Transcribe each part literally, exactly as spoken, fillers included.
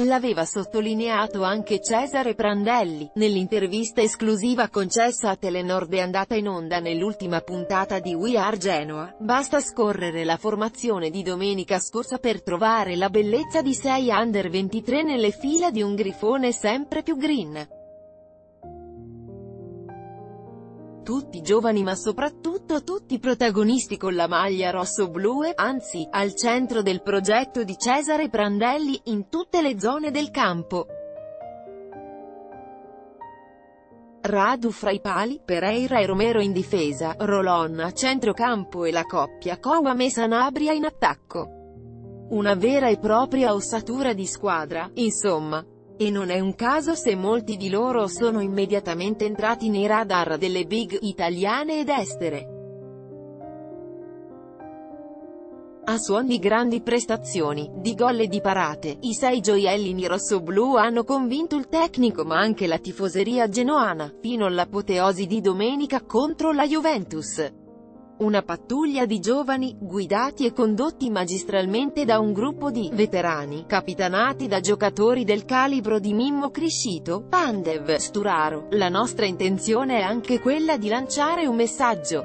L'aveva sottolineato anche Cesare Prandelli, nell'intervista esclusiva concessa a Telenord e andata in onda nell'ultima puntata di We Are Genoa, basta scorrere la formazione di domenica scorsa per trovare la bellezza di sei under ventitré nelle fila di un grifone sempre più green. Tutti giovani ma soprattutto tutti protagonisti con la maglia rosso-blu e, anzi, al centro del progetto di Cesare Prandelli, in tutte le zone del campo. Radu fra i pali, Pereira e Romero in difesa, Rolonna a centrocampo e la coppia Couame-Sanabria in attacco. Una vera e propria ossatura di squadra, insomma. E non è un caso se molti di loro sono immediatamente entrati nei radar delle big italiane ed estere. A suon di grandi prestazioni, di gol e di parate, i sei gioiellini rossoblù hanno convinto il tecnico ma anche la tifoseria genoana, fino all'apoteosi di domenica contro la Juventus. Una pattuglia di giovani, guidati e condotti magistralmente da un gruppo di «veterani», capitanati da giocatori del calibro di Mimmo Criscito, Pandev, Sturaro. La nostra intenzione è anche quella di lanciare un messaggio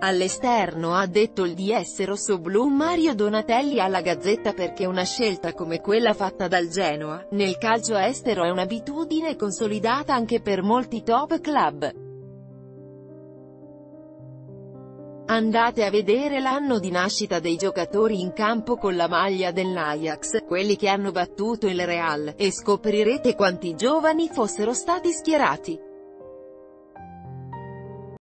all'esterno, ha detto il D S rossoblù Mario Donatelli alla Gazzetta, perché una scelta come quella fatta dal Genoa, nel calcio estero è un'abitudine consolidata anche per molti top club. Andate a vedere l'anno di nascita dei giocatori in campo con la maglia dell'Ajax, quelli che hanno battuto il Real, e scoprirete quanti giovani fossero stati schierati.